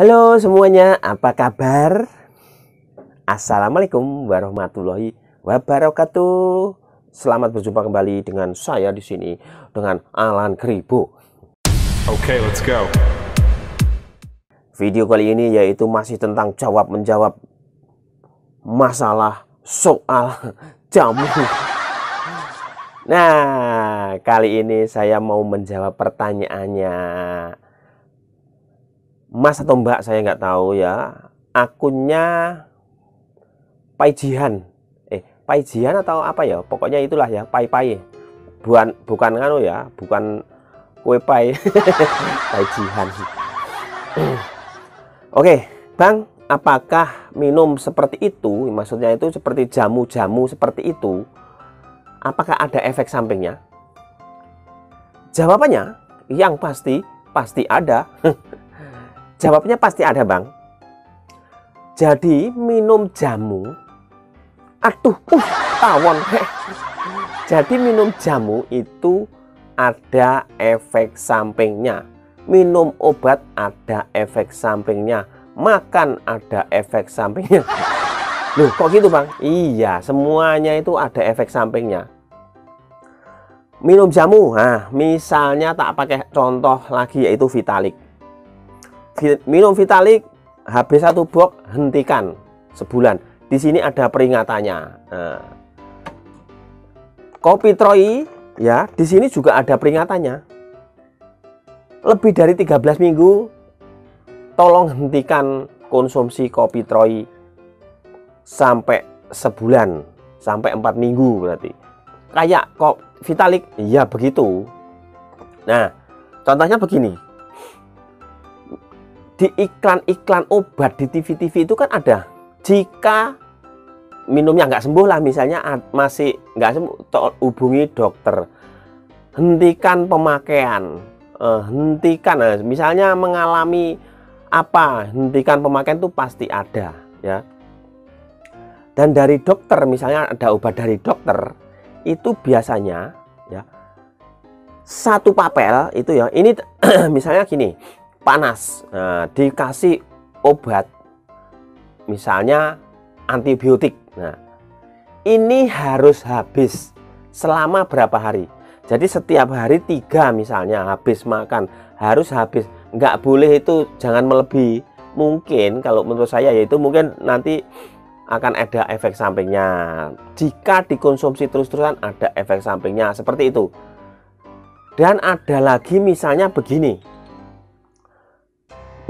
Halo semuanya, apa kabar? Assalamualaikum warahmatullahi wabarakatuh. Selamat berjumpa kembali dengan saya di sini dengan Alan Kribo. Oke, let's go. Video kali ini yaitu masih tentang jawab menjawab masalah soal jamu. Nah, kali ini saya mau menjawab pertanyaannya Mas atau Mbak, saya nggak tahu ya. Akunnya Paijihan. Paijihan atau apa ya? Pokoknya itulah ya, pai-pai. Bukan anu ya, bukan kue pai. Paijihan. Oke, Bang, apakah minum seperti itu, maksudnya itu seperti jamu-jamu seperti itu, apakah ada efek sampingnya? Jawabannya yang pasti ada. Jawabnya pasti ada, Bang. Jadi minum jamu, jadi minum jamu itu ada efek sampingnya. Minum obat ada efek sampingnya. Makan ada efek sampingnya. Loh, kok gitu, Bang? Iya, semuanya itu ada efek sampingnya. Minum jamu, nah, misalnya tak pakai contoh lagi yaitu Vitalik. Minum Vitalik HB1 box hentikan sebulan. Di sini ada peringatannya. Nah, kopi troy ya, di sini juga ada peringatannya. Lebih dari 13 minggu tolong hentikan konsumsi kopi troy sampai sebulan, sampai 4 minggu berarti. Kayak kok Vitalik ya begitu. Nah, contohnya begini. Di iklan-iklan obat di TV-TV itu kan ada, jika minumnya nggak sembuh lah, misalnya masih nggak sembuh, hubungi dokter, hentikan pemakaian, hentikan, nah, misalnya mengalami apa, hentikan pemakaian itu pasti ada ya. Dan dari dokter, misalnya ada obat dari dokter, itu biasanya ya satu papel itu ya, ini misalnya gini, panas, nah, dikasih obat misalnya antibiotik, nah ini harus habis selama berapa hari, jadi setiap hari 3 misalnya habis makan, harus habis, nggak boleh itu, jangan melebihi. Mungkin kalau menurut saya yaitu mungkin nanti akan ada efek sampingnya, jika dikonsumsi terus-terusan ada efek sampingnya seperti itu. Dan ada lagi misalnya begini,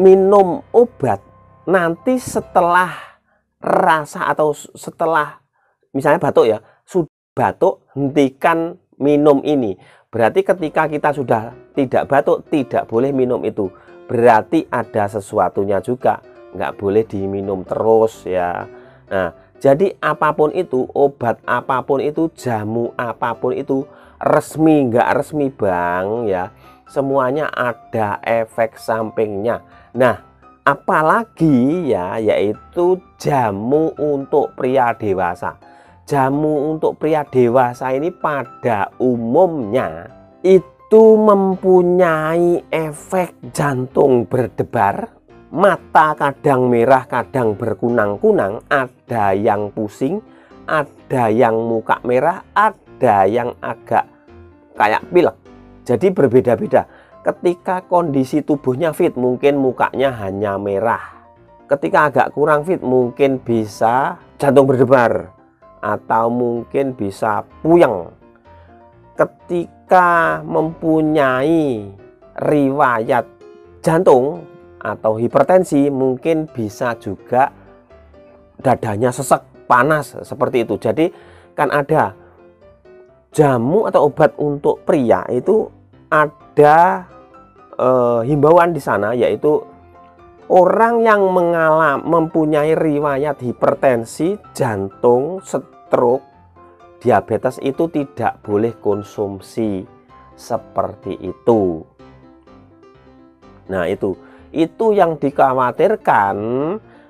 minum obat nanti setelah rasa atau setelah misalnya batuk ya, sudah batuk hentikan minum ini. Berarti ketika kita sudah tidak batuk tidak boleh minum itu, berarti ada sesuatunya juga, nggak boleh diminum terus ya. Nah, jadi apapun itu, obat apapun itu, jamu apapun itu, resmi nggak resmi, Bang ya, semuanya ada efek sampingnya. Nah, apalagi ya, yaitu jamu untuk pria dewasa. Jamu untuk pria dewasa ini pada umumnya itu mempunyai efek jantung berdebar, mata kadang merah kadang berkunang-kunang, ada yang pusing, ada yang muka merah, ada yang agak kayak pilek. Jadi berbeda-beda. Ketika kondisi tubuhnya fit mungkin mukanya hanya merah, ketika agak kurang fit mungkin bisa jantung berdebar atau mungkin bisa puyeng. Ketika mempunyai riwayat jantung atau hipertensi mungkin bisa juga dadanya sesek, panas seperti itu. Jadi kan ada jamu atau obat untuk pria itu ada himbauan di sana, yaitu orang yang mempunyai riwayat hipertensi, jantung, stroke, diabetes itu tidak boleh konsumsi seperti itu. Nah, itu yang dikhawatirkan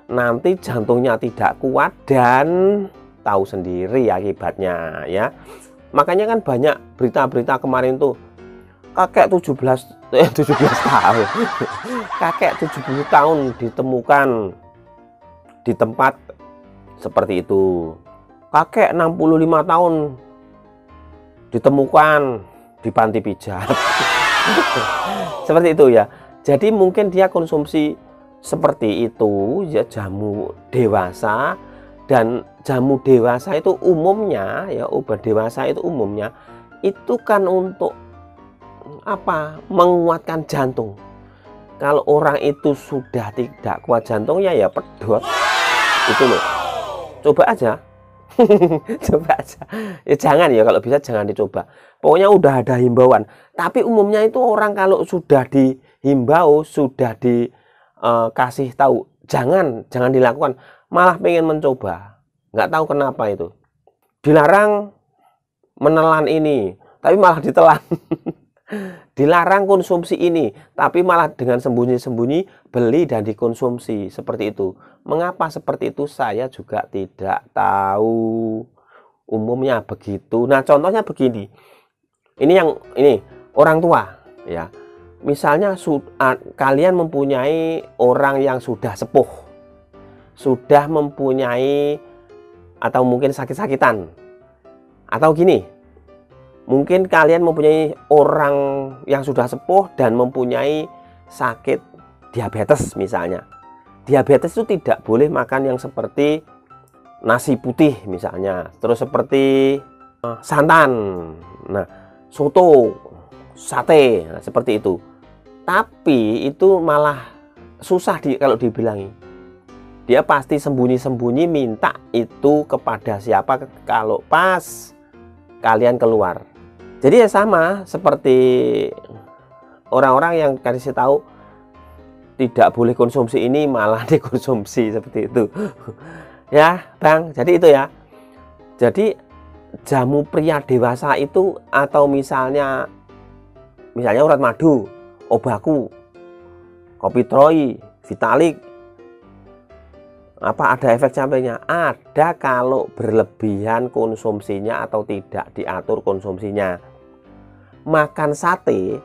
nanti jantungnya tidak kuat dan tahu sendiri akibatnya ya. Makanya kan banyak berita-berita kemarin tuh, kakek 17 tahun kakek 70 tahun ditemukan di tempat seperti itu. Kakek 65 tahun ditemukan di panti pijat. Seperti itu ya. Jadi mungkin dia konsumsi seperti itu ya, jamu dewasa. Dan jamu dewasa itu umumnya ya, obat dewasa itu umumnya itu kan untuk apa? Menguatkan jantung. Kalau orang itu sudah tidak kuat jantungnya ya pedot. Itu loh. Coba aja. Coba aja. Ya jangan ya, kalau bisa jangan dicoba. Pokoknya udah ada himbauan. Tapi umumnya itu orang kalau sudah dihimbau, sudah dikasih tahu, jangan dilakukan, malah pengen mencoba. Nggak tahu kenapa itu. Dilarang menelan ini, tapi malah ditelan. Dilarang konsumsi ini, tapi malah dengan sembunyi-sembunyi beli dan dikonsumsi. Seperti itu. Mengapa seperti itu saya juga tidak tahu. Umumnya begitu. Nah contohnya begini. Ini yang ini orang tua ya. Misalnya kalian mempunyai orang yang sudah sepuh, sudah mempunyai atau mungkin sakit-sakitan, atau gini, mungkin kalian mempunyai orang yang sudah sepuh dan mempunyai sakit diabetes misalnya. Diabetes itu tidak boleh makan yang seperti nasi putih misalnya, terus seperti santan, nah soto, sate, nah, seperti itu. Tapi itu malah susah kalau dibilangi. Dia pasti sembunyi-sembunyi minta itu kepada siapa kalau pas kalian keluar. Jadi ya sama seperti orang-orang yang kasih tahu tidak boleh konsumsi ini malah dikonsumsi, seperti itu. Ya bang, jadi itu ya. Jadi jamu pria dewasa itu, atau misalnya urat madu, obaku, kopi troy, Vitalik, apa ada efek sampingnya? Ada kalau berlebihan konsumsinya atau tidak diatur konsumsinya. Makan sate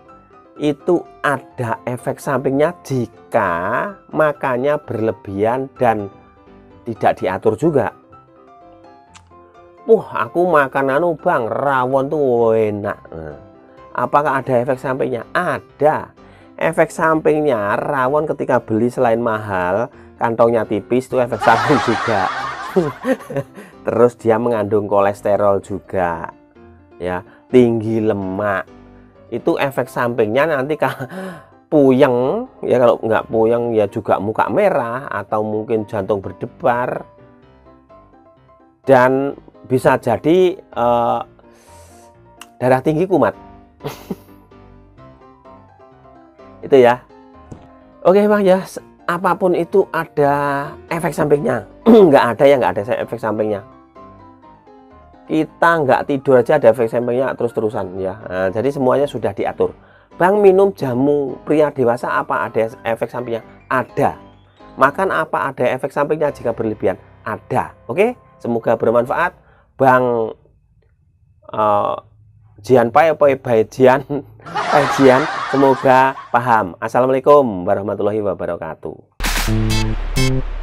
itu ada efek sampingnya jika makannya berlebihan dan tidak diatur juga. Aku makan anu bang, rawon tuh enak. Apakah ada efek sampingnya? Ada. Efek sampingnya rawon ketika beli selain mahal, kantongnya tipis, itu efek samping juga. Terus dia mengandung kolesterol juga ya, tinggi lemak. Itu efek sampingnya nanti puyeng ya, kalau nggak puyeng ya juga muka merah atau mungkin jantung berdebar. Dan bisa jadi darah tinggi, kumat. Itu ya. Oke bang ya, apapun itu ada efek sampingnya. Nggak ada ya, nggak ada efek sampingnya. Kita nggak tidur aja ada efek sampingnya terus-terusan ya. Nah, jadi semuanya sudah diatur. Bang, minum jamu pria dewasa apa ada efek sampingnya? Ada. Makan apa ada efek sampingnya jika berlebihan? Ada. Oke, semoga bermanfaat. Bang Paijihan, semoga paham. Assalamualaikum warahmatullahi wabarakatuh.